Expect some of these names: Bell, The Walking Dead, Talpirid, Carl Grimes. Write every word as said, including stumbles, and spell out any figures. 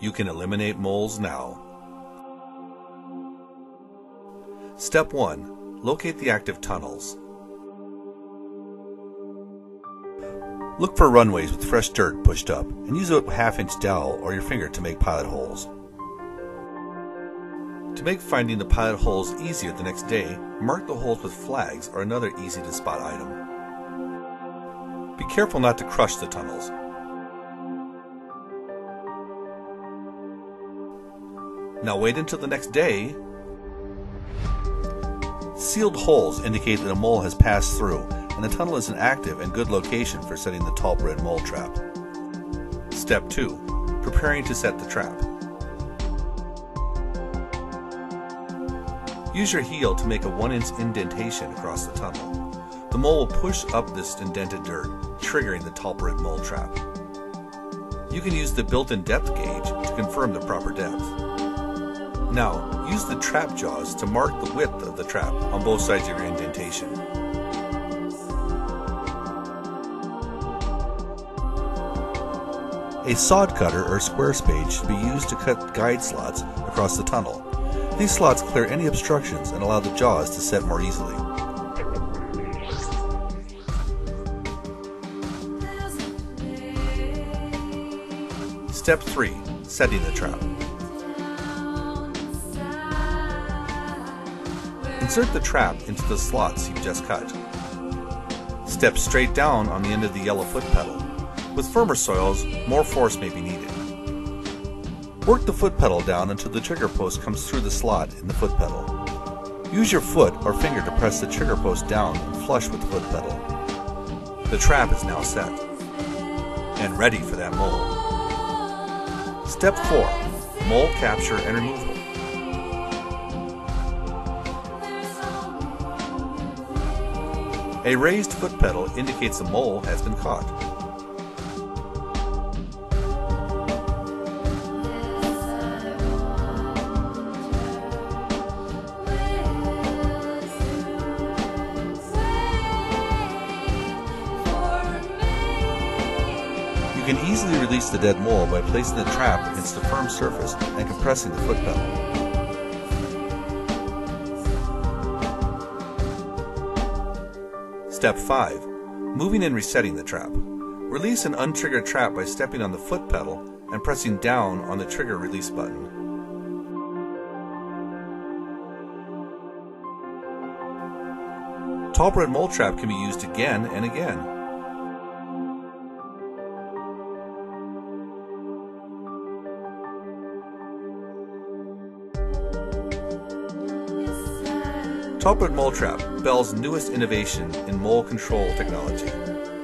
You can eliminate moles now. Step one. Locate the active tunnels. Look for runways with fresh dirt pushed up and use a half-inch dowel or your finger to make pilot holes. To make finding the pilot holes easier the next day, mark the holes with flags or another easy-to-spot item. Be careful not to crush the tunnels. Now wait until the next day. Sealed holes indicate that a mole has passed through, and the tunnel is an active and good location for setting the Talpirid mole trap. Step two. Preparing to set the trap. Use your heel to make a one inch indentation across the tunnel. The mole will push up this indented dirt, triggering the Talpirid mole trap. You can use the built-in depth gauge to confirm the proper depth. Now, use the trap jaws to mark the width of the trap on both sides of your indentation. A sod cutter or square spade should be used to cut guide slots across the tunnel. These slots clear any obstructions and allow the jaws to set more easily. Step three. Setting the trap. Insert the trap into the slots you've just cut. Step straight down on the end of the yellow foot pedal. With firmer soils, more force may be needed. Work the foot pedal down until the trigger post comes through the slot in the foot pedal. Use your foot or finger to press the trigger post down and flush with the foot pedal. The trap is now set and ready for that mole. Step four. Mole capture and removal. A raised foot pedal indicates a mole has been caught. You can easily release the dead mole by placing the trap against a firm surface and compressing the foot pedal. Step five. Moving and resetting the trap. Release an untriggered trap by stepping on the foot pedal and pressing down on the trigger release button. Talpirid mole trap can be used again and again. Talpirid mole trap, Bell's newest innovation in mole control technology.